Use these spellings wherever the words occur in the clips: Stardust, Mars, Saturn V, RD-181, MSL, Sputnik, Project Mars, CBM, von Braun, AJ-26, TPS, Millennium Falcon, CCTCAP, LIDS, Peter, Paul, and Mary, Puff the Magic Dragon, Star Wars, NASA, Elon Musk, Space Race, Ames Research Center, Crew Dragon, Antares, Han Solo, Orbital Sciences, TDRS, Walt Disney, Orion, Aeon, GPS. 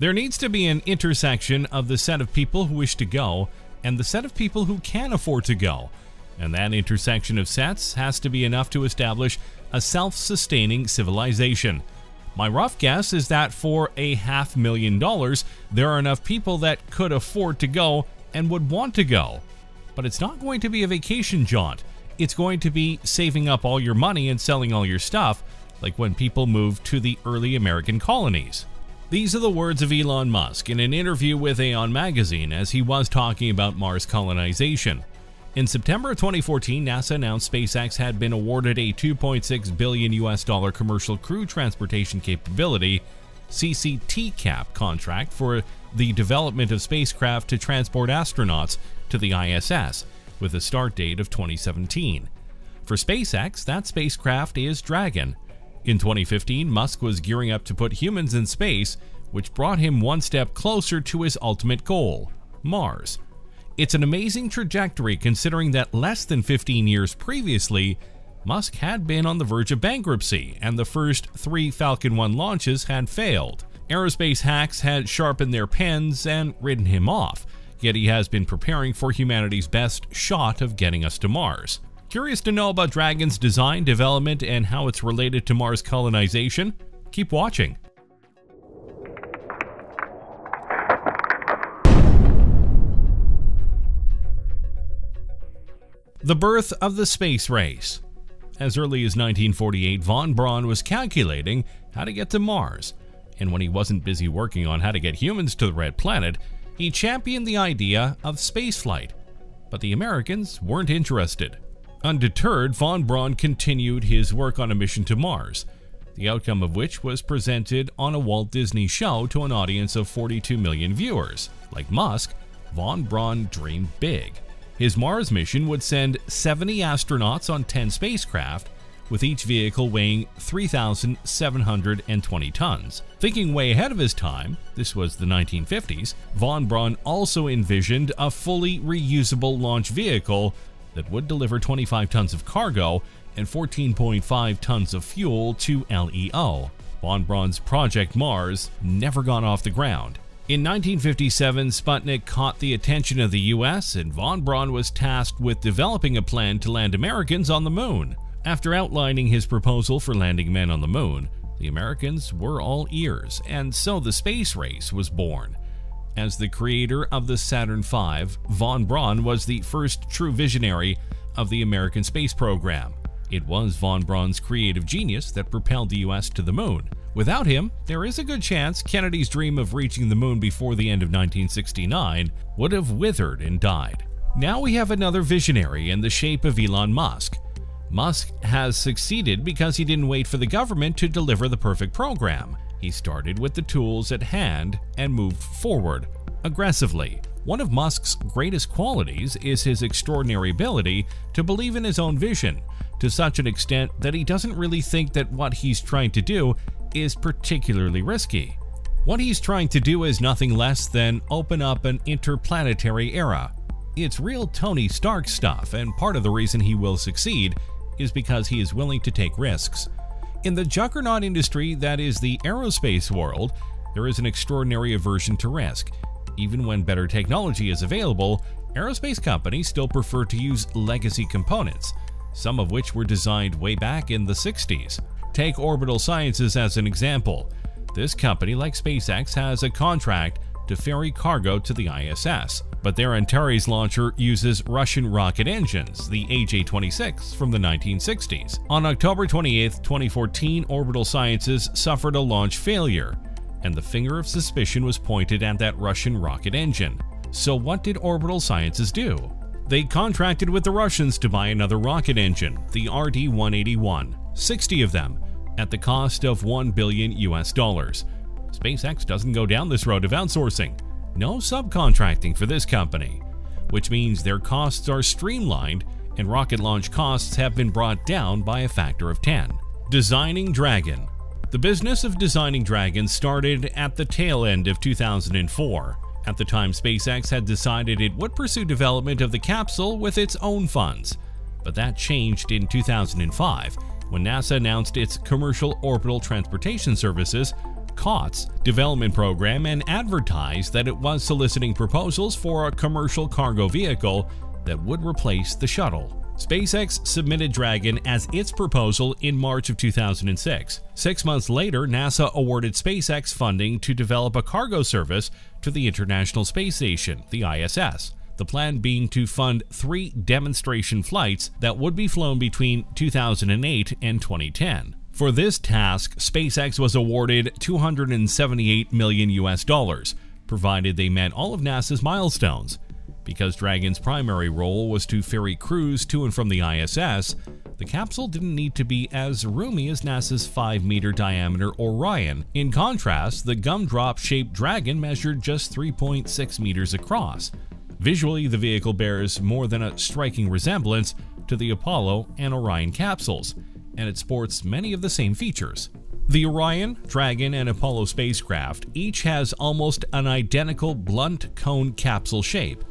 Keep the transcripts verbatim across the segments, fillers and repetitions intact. There needs to be an intersection of the set of people who wish to go and the set of people who can afford to go, and that intersection of sets has to be enough to establish a self-sustaining civilization. My rough guess is that for a half million dollars, there are enough people that could afford to go and would want to go. But it's not going to be a vacation jaunt. It's going to be saving up all your money and selling all your stuff, like when people moved to the early American colonies. These are the words of Elon Musk in an interview with Aeon magazine as he was talking about Mars colonization. In September of twenty fourteen, NASA announced SpaceX had been awarded a two point six billion U S dollar commercial crew transportation capability C C T C A P contract for the development of spacecraft to transport astronauts to the I S S, with a start date of twenty seventeen. For SpaceX, that spacecraft is Dragon. In twenty fifteen, Musk was gearing up to put humans in space, which brought him one step closer to his ultimate goal, Mars. It's an amazing trajectory considering that less than fifteen years previously, Musk had been on the verge of bankruptcy and the first three Falcon one launches had failed. Aerospace hacks had sharpened their pens and ridden him off, yet he has been preparing for humanity's best shot of getting us to Mars. Curious to know about Dragon's design, development, and how it's related to Mars colonization? Keep watching. The birth of the space race. As early as nineteen forty-eight, von Braun was calculating how to get to Mars, and when he wasn't busy working on how to get humans to the red planet, he championed the idea of spaceflight. But the Americans weren't interested. Undeterred, von Braun continued his work on a mission to Mars, the outcome of which was presented on a Walt Disney show to an audience of forty-two million viewers. Like Musk, von Braun dreamed big. His Mars mission would send seventy astronauts on ten spacecraft, with each vehicle weighing three thousand seven hundred twenty tons. Thinking way ahead of his time, this was the nineteen fifties, von Braun also envisioned a fully reusable launch vehicle that would deliver twenty-five tons of cargo and fourteen point five tons of fuel to L E O. Von Braun's Project Mars never got off the ground. In nineteen fifty-seven, Sputnik caught the attention of the U S, and von Braun was tasked with developing a plan to land Americans on the moon. After outlining his proposal for landing men on the moon, the Americans were all ears, and so the space race was born. As the creator of the Saturn five, von Braun was the first true visionary of the American space program. It was von Braun's creative genius that propelled the U S to the moon. Without him, there is a good chance Kennedy's dream of reaching the moon before the end of nineteen sixty-nine would have withered and died. Now we have another visionary in the shape of Elon Musk. Musk has succeeded because he didn't wait for the government to deliver the perfect program. He started with the tools at hand and moved forward aggressively. One of Musk's greatest qualities is his extraordinary ability to believe in his own vision, to such an extent that he doesn't really think that what he's trying to do is particularly risky. What he's trying to do is nothing less than open up an interplanetary era. It's real Tony Stark stuff, and part of the reason he will succeed is because he is willing to take risks. In the juggernaut industry that is the aerospace world, there is an extraordinary aversion to risk. Even when better technology is available, aerospace companies still prefer to use legacy components, some of which were designed way back in the sixties. Take Orbital Sciences as an example. This company, like SpaceX, has a contract to ferry cargo to the I S S, but their Antares launcher uses Russian rocket engines, the A J twenty-six from the nineteen sixties. On October twenty-eighth, twenty fourteen, Orbital Sciences suffered a launch failure, and the finger of suspicion was pointed at that Russian rocket engine. So what did Orbital Sciences do? They contracted with the Russians to buy another rocket engine, the R D one eighty-one, sixty of them, at the cost of one billion U S dollars. SpaceX doesn't go down this road of outsourcing. No subcontracting for this company, which means their costs are streamlined and rocket launch costs have been brought down by a factor of ten. Designing Dragon. The business of designing Dragon started at the tail end of two thousand four. At the time, SpaceX had decided it would pursue development of the capsule with its own funds, but that changed in two thousand five when NASA announced its commercial orbital transportation services C O T S development program and advertised that it was soliciting proposals for a commercial cargo vehicle that would replace the shuttle. SpaceX submitted Dragon as its proposal in March of two thousand six. Six months later, NASA awarded SpaceX funding to develop a cargo service to the International Space Station, the I S S, the plan being to fund three demonstration flights that would be flown between two thousand eight and twenty ten. For this task, SpaceX was awarded two hundred seventy-eight million U S dollars, provided they met all of NASA's milestones. Because Dragon's primary role was to ferry crews to and from the I S S, the capsule didn't need to be as roomy as NASA's five meter diameter Orion. In contrast, the gumdrop-shaped Dragon measured just three point six meters across. Visually, the vehicle bears more than a striking resemblance to the Apollo and Orion capsules, and it sports many of the same features. The Orion, Dragon, and Apollo spacecraft each has almost an identical blunt cone capsule shape.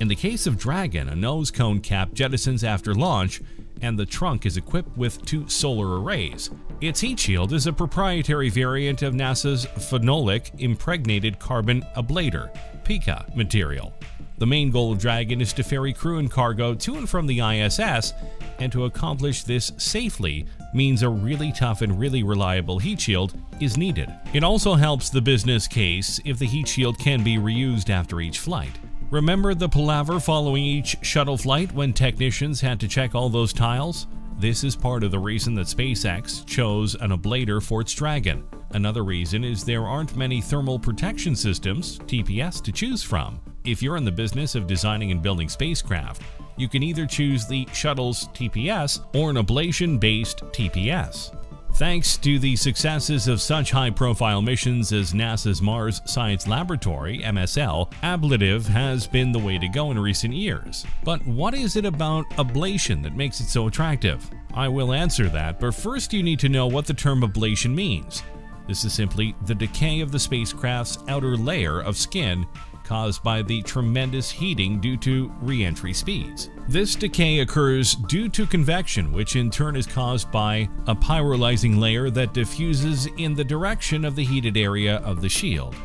In the case of Dragon, a nose cone cap jettisons after launch, and the trunk is equipped with two solar arrays. Its heat shield is a proprietary variant of NASA's phenolic impregnated carbon ablator (PICA) material. The main goal of Dragon is to ferry crew and cargo to and from the I S S, and to accomplish this safely means a really tough and really reliable heat shield is needed. It also helps the business case if the heat shield can be reused after each flight. Remember the palaver following each shuttle flight when technicians had to check all those tiles? This is part of the reason that SpaceX chose an ablator for its Dragon. Another reason is there aren't many thermal protection systems, T P S, to choose from. If you're in the business of designing and building spacecraft, you can either choose the shuttle's T P S or an ablation-based T P S. Thanks to the successes of such high-profile missions as NASA's Mars Science Laboratory, M S L, ablative has been the way to go in recent years. But what is it about ablation that makes it so attractive? I will answer that, but first you need to know what the term ablation means. This is simply the decay of the spacecraft's outer layer of skin caused by the tremendous heating due to re-entry speeds. This decay occurs due to convection, which in turn is caused by a pyrolyzing layer that diffuses in the direction of the heated area of the shield.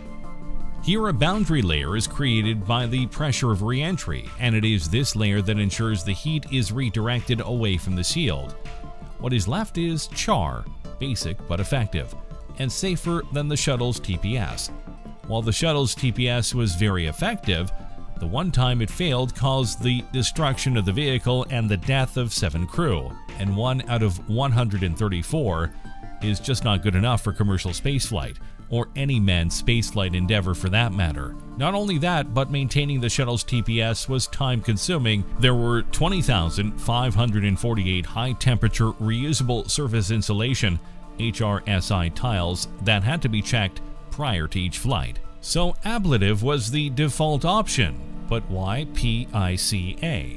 Here a boundary layer is created by the pressure of re-entry, and it is this layer that ensures the heat is redirected away from the shield. What is left is char, basic but effective, and safer than the shuttle's T P S. While the shuttle's T P S was very effective, the one time it failed caused the destruction of the vehicle and the death of seven crew, and one out of one hundred thirty-four is just not good enough for commercial spaceflight, or any manned spaceflight endeavor for that matter. Not only that, but maintaining the shuttle's T P S was time-consuming. There were twenty thousand five hundred forty-eight high-temperature reusable surface insulation H R S I tiles that had to be checked prior to each flight. So ablative was the default option, but why PICA?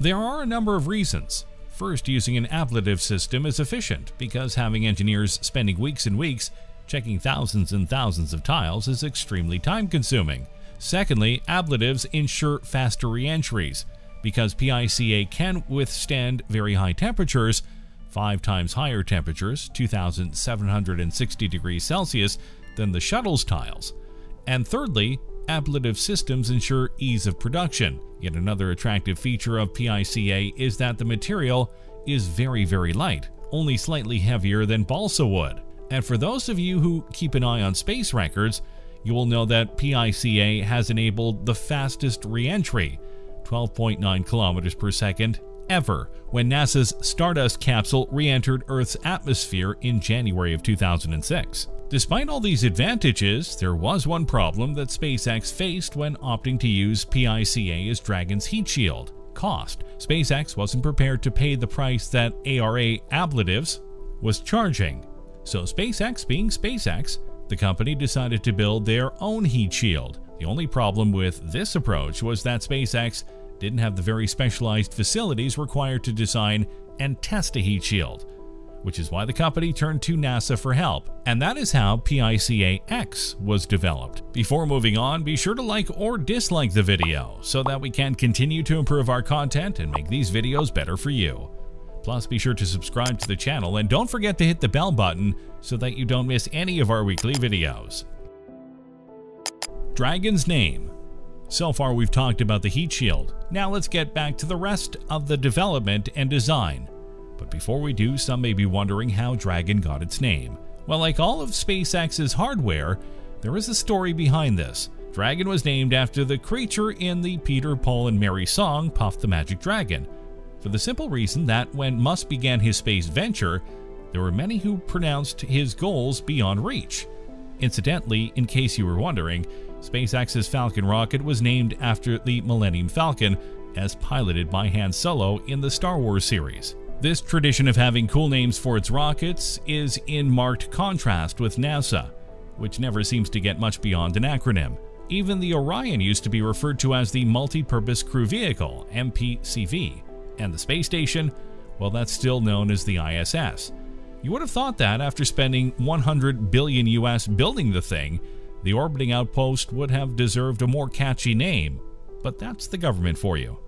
There are a number of reasons. First, using an ablative system is efficient because having engineers spending weeks and weeks checking thousands and thousands of tiles is extremely time-consuming. Secondly, ablatives ensure faster re-entries because PICA can withstand very high temperatures, five times higher temperatures, two thousand seven hundred sixty degrees Celsius, than the shuttle's tiles. And thirdly, ablative systems ensure ease of production. Yet another attractive feature of PICA is that the material is very, very light, only slightly heavier than balsa wood. And for those of you who keep an eye on space records, you will know that PICA has enabled the fastest re-entry, twelve point nine kilometers per second, ever, when NASA's Stardust capsule re-entered Earth's atmosphere in January of two thousand six. Despite all these advantages, there was one problem that SpaceX faced when opting to use PICA as Dragon's heat shield: cost. SpaceX wasn't prepared to pay the price that A R A ablatives was charging. So SpaceX being SpaceX, the company decided to build their own heat shield. The only problem with this approach was that SpaceX didn't have the very specialized facilities required to design and test a heat shield, which is why the company turned to NASA for help. And that is how PICA-X was developed. Before moving on, be sure to like or dislike the video so that we can continue to improve our content and make these videos better for you. Plus, be sure to subscribe to the channel and don't forget to hit the bell button so that you don't miss any of our weekly videos. Dragon's name. So far we've talked about the heat shield. Now let's get back to the rest of the development and design. But before we do, some may be wondering how Dragon got its name. Well, like all of SpaceX's hardware, there is a story behind this. Dragon was named after the creature in the Peter, Paul, and Mary song, Puff the Magic Dragon, for the simple reason that when Musk began his space venture, there were many who pronounced his goals beyond reach. Incidentally, in case you were wondering, SpaceX's Falcon rocket was named after the Millennium Falcon, as piloted by Han Solo in the Star Wars series. This tradition of having cool names for its rockets is in marked contrast with NASA, which never seems to get much beyond an acronym. Even the Orion used to be referred to as the Multi-Purpose Crew Vehicle, M P C V, and the space station, well, that's still known as the I S S. You would have thought that after spending one hundred billion U S building the thing, the orbiting outpost would have deserved a more catchy name, but that's the government for you.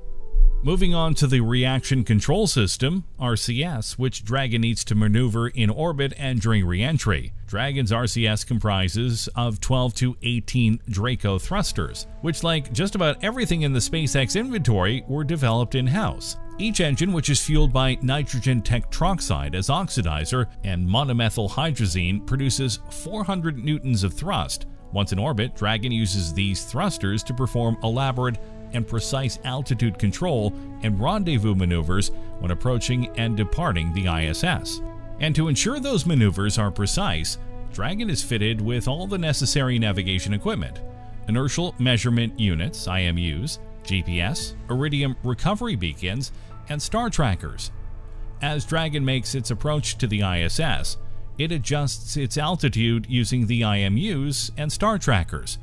Moving on to the Reaction Control System, R C S, which Dragon needs to maneuver in orbit and during re-entry. Dragon's R C S comprises of twelve to eighteen Draco thrusters, which, like just about everything in the SpaceX inventory, were developed in-house. Each engine, which is fueled by nitrogen tetroxide as oxidizer and monomethylhydrazine, produces four hundred newtons of thrust. Once in orbit, Dragon uses these thrusters to perform elaborate and precise altitude control and rendezvous maneuvers when approaching and departing the I S S. And to ensure those maneuvers are precise, Dragon is fitted with all the necessary navigation equipment: inertial measurement units, I M Us, G P S, Iridium recovery beacons, and star trackers. As Dragon makes its approach to the I S S, it adjusts its altitude using the I M Us and star trackers,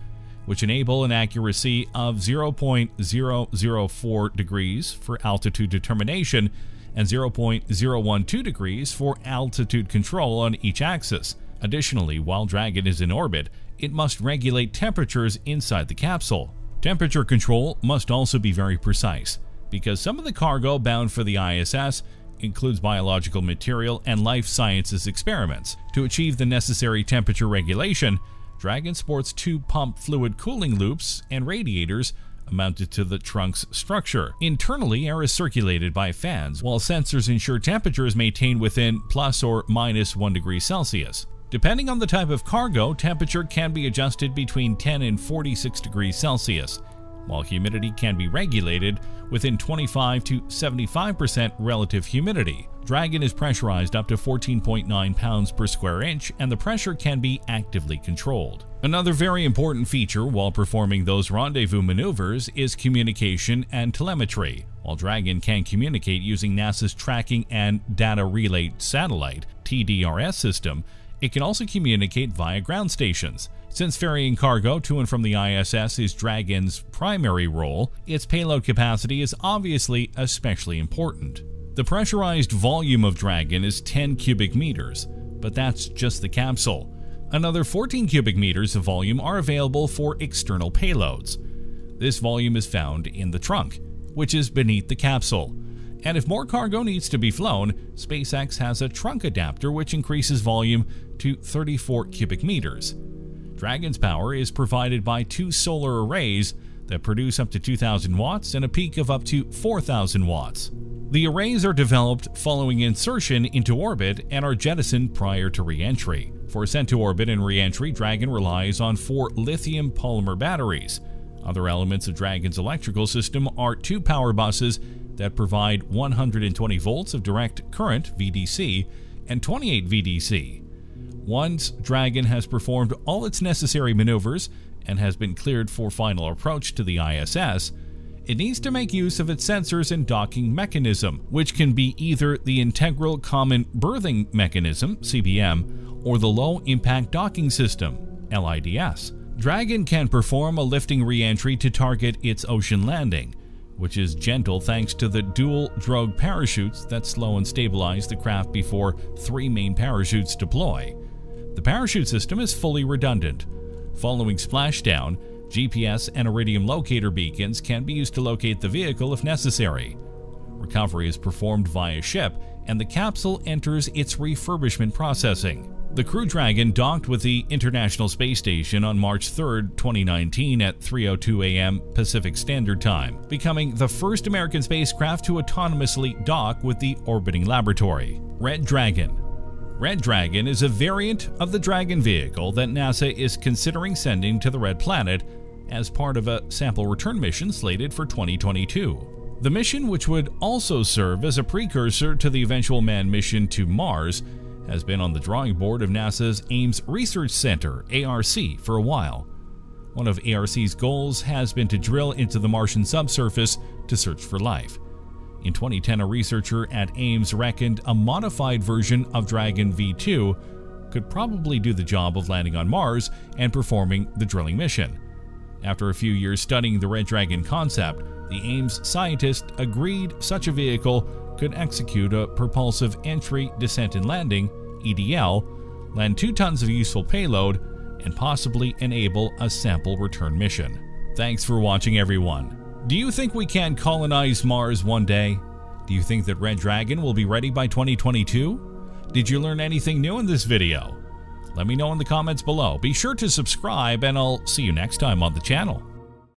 which enable an accuracy of zero point zero zero four degrees for altitude determination and zero point zero one two degrees for altitude control on each axis. Additionally, while Dragon is in orbit, it must regulate temperatures inside the capsule. Temperature control must also be very precise, because some of the cargo bound for the I S S includes biological material and life sciences experiments. To achieve the necessary temperature regulation, Dragon sports two pump fluid cooling loops and radiators mounted to the trunk's structure. Internally, air is circulated by fans, while sensors ensure temperature is maintained within plus or minus one degree Celsius. Depending on the type of cargo, temperature can be adjusted between ten and forty-six degrees Celsius, while humidity can be regulated within twenty-five to seventy-five percent relative humidity. Dragon is pressurized up to fourteen point nine pounds per square inch, and the pressure can be actively controlled. Another very important feature while performing those rendezvous maneuvers is communication and telemetry. While Dragon can communicate using NASA's Tracking and Data Relay Satellite (T D R S) system, it can also communicate via ground stations. Since ferrying cargo to and from the I S S is Dragon's primary role, its payload capacity is obviously especially important. The pressurized volume of Dragon is ten cubic meters, but that's just the capsule. Another fourteen cubic meters of volume are available for external payloads. This volume is found in the trunk, which is beneath the capsule. And if more cargo needs to be flown, SpaceX has a trunk adapter which increases volume to thirty-four cubic meters. Dragon's power is provided by two solar arrays that produce up to two thousand watts and a peak of up to four thousand watts. The arrays are developed following insertion into orbit and are jettisoned prior to re-entry. For ascent to orbit and re-entry, Dragon relies on four lithium polymer batteries. Other elements of Dragon's electrical system are two power buses that provide one hundred twenty volts of direct current V D C and twenty-eight V D C. Once Dragon has performed all its necessary maneuvers and has been cleared for final approach to the I S S, it needs to make use of its sensors and docking mechanism, which can be either the Integral Common Berthing Mechanism (C B M) or the Low Impact Docking System (L I D S). Dragon can perform a lifting re-entry to target its ocean landing, which is gentle thanks to the dual drogue parachutes that slow and stabilize the craft before three main parachutes deploy. The parachute system is fully redundant. Following splashdown, G P S and Iridium locator beacons can be used to locate the vehicle if necessary. Recovery is performed via ship, and the capsule enters its refurbishment processing. The Crew Dragon docked with the International Space Station on March third, twenty nineteen at three oh two a m Pacific Standard Time, becoming the first American spacecraft to autonomously dock with the orbiting laboratory. Red Dragon. Red Dragon is a variant of the Dragon vehicle that NASA is considering sending to the Red Planet as part of a sample return mission slated for twenty twenty-two. The mission, which would also serve as a precursor to the eventual manned mission to Mars, has been on the drawing board of NASA's Ames Research Center (A R C) for a while. One of A R C's goals has been to drill into the Martian subsurface to search for life. In twenty ten, a researcher at Ames reckoned a modified version of Dragon V two could probably do the job of landing on Mars and performing the drilling mission. After a few years studying the Red Dragon concept, the Ames scientist agreed such a vehicle could execute a propulsive entry, descent, and landing (E D L), land two tons of useful payload, and possibly enable a sample return mission. Thanks for watching, everyone. Do you think we can colonize Mars one day? Do you think that Red Dragon will be ready by twenty twenty-two? Did you learn anything new in this video? Let me know in the comments below. Be sure to subscribe, and I'll see you next time on the channel.